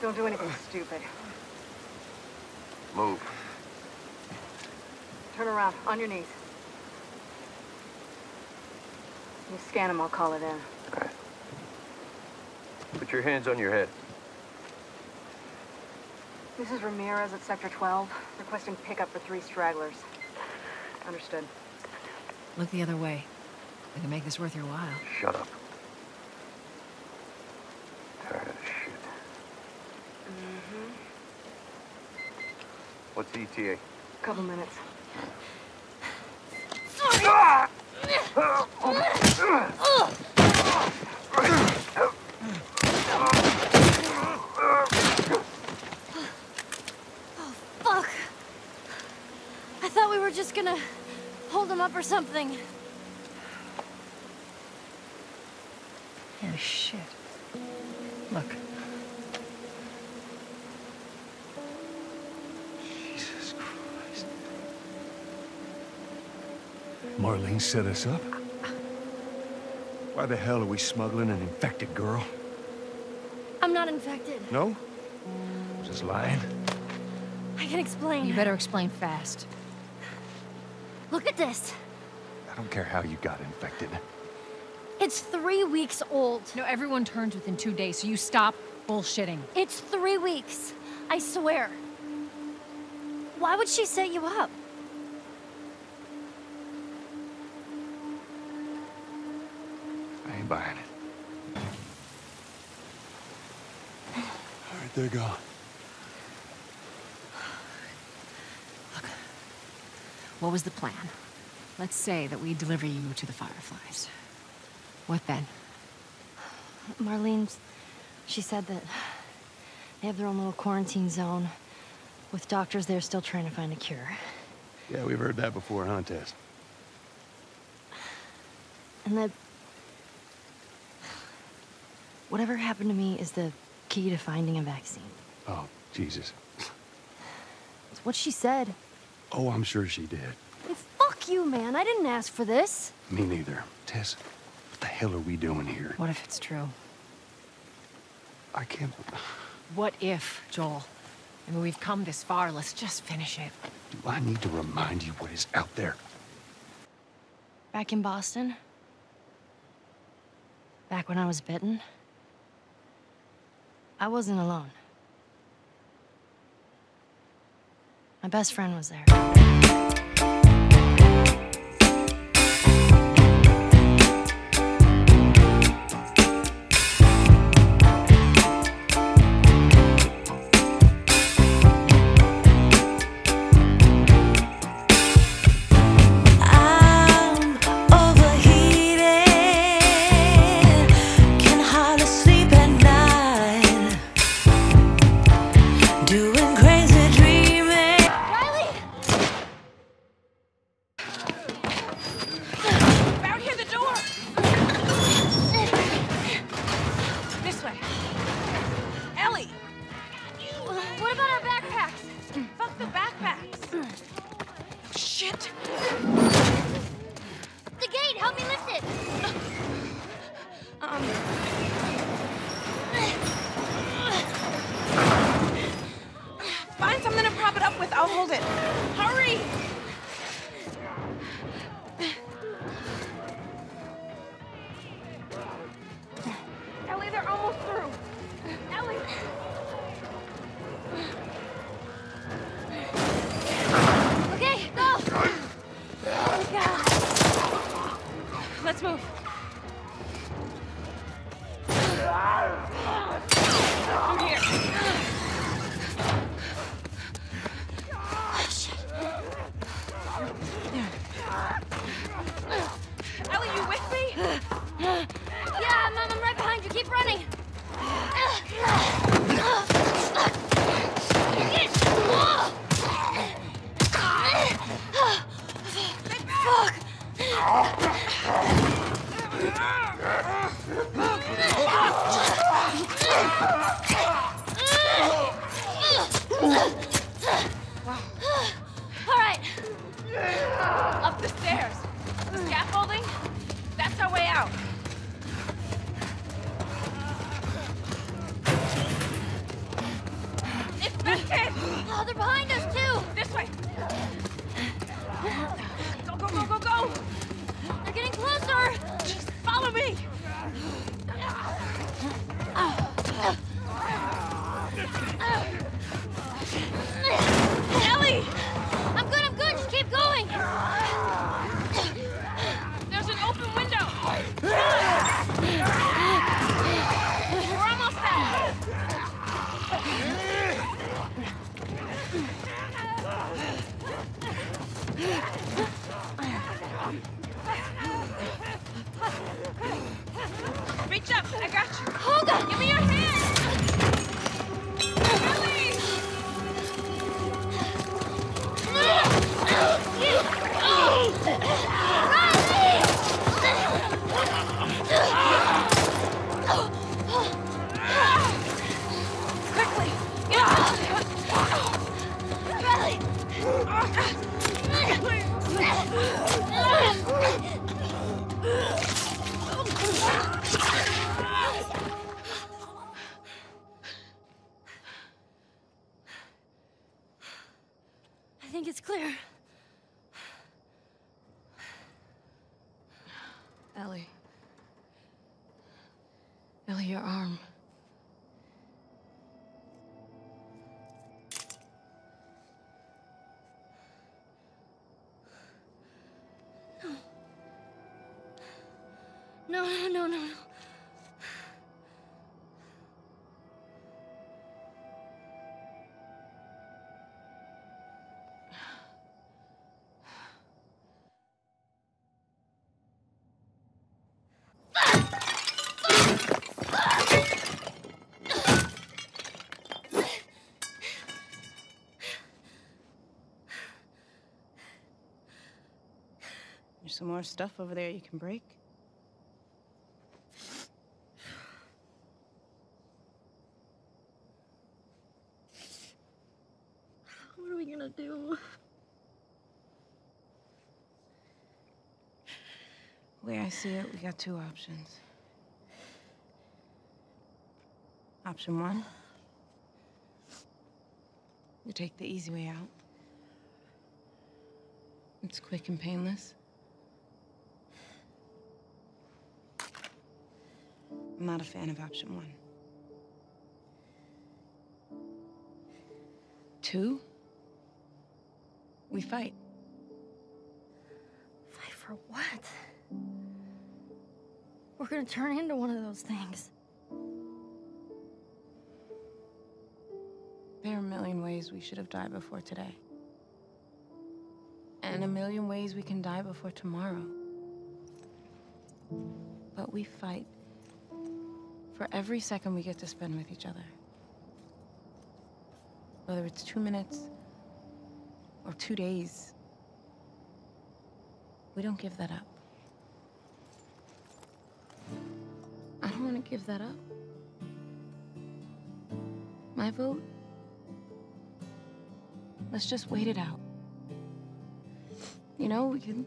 Don't do anything stupid. Move. Turn around, on your knees. You scan him, I'll call it in. All right. Put your hands on your head. This is Ramirez at Sector 12, requesting pickup for 3 stragglers. Understood. Look the other way. We can make this worth your while. Shut up. Tired of shit. What's the ETA? Couple minutes. Sorry. Ah! Oh, fuck. I thought we were just gonna hold him up or something. Oh, shit. Look. Jesus Christ. Marlene set us up? Why the hell are we smuggling an infected girl? I'm not infected. No? Just lying? I can explain. You better explain fast. Look at this. I don't care how you got infected. It's 3 weeks old. No, everyone turns within 2 days, so you stop bullshitting. It's 3 weeks. I swear. Why would she set you up? I ain't buying it. All right, they're gone. Look, what was the plan? Let's say that we deliver you to the Fireflies. What then? Marlene's... she said that they have their own little quarantine zone with doctors there still trying to find a cure. Yeah, we've heard that before, huh, Tess? And that... whatever happened to me is the key to finding a vaccine. Oh, Jesus. It's what she said. Oh, I'm sure she did. Hey, fuck you, man. I didn't ask for this. Me neither. Tess... what the hell are we doing here? What if it's true? I can't... What if, Joel? I mean, we've come this far. Let's just finish it. Do I need to remind you what is out there? Back in Boston? Back when I was bitten? I wasn't alone. My best friend was there. That's our way out. me! Ellie! I'm good, just keep going! There's an open window! We're almost out! Reach up, I got you! Hold on, give me your hand! Ellie! Quickly, get out! Riley! I think it's clear. Ellie. Ellie, your arm. No. No. There's some more stuff over there you can break. What are we gonna do? The way I see it, we got two options. Option one, you take the easy way out. It's quick and painless. I'm not a fan of option one. Two, we fight. Fight for what? We're gonna turn into one of those things. There are a million ways we should have died before today. And a million ways we can die before tomorrow. But we fight. For every second we get to spend with each other. Whether it's 2 minutes or 2 days, we don't give that up. I don't want to give that up. My vote? Let's just wait it out. You know, we can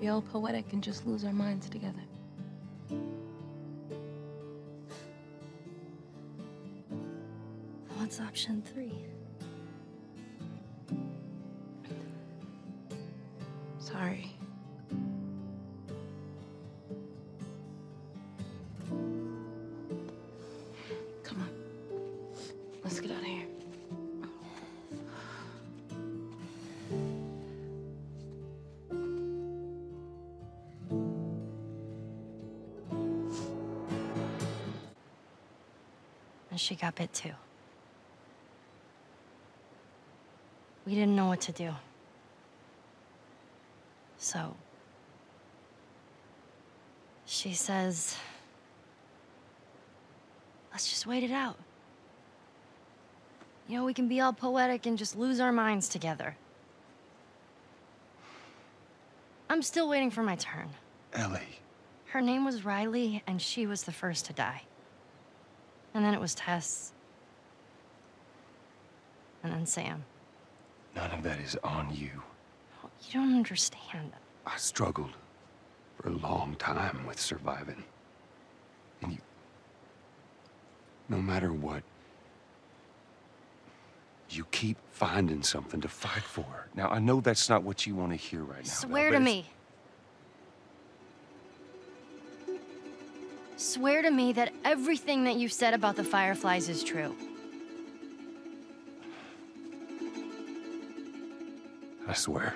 be all poetic and just lose our minds together. What's option three? Sorry. Come on. Let's get out of here. And she got bit too. We didn't know what to do. So, she says, let's just wait it out. You know, we can be all poetic and just lose our minds together. I'm still waiting for my turn. Ellie. Her name was Riley, and she was the first to die. And then it was Tess. And then Sam. None of that is on you. Oh, you don't understand. I struggled for a long time with surviving. And you... No matter what, you keep finding something to fight for. Now, I know that's not what you want to hear right now. Swear to me. Swear to me that everything that you've said about the Fireflies is true. I swear.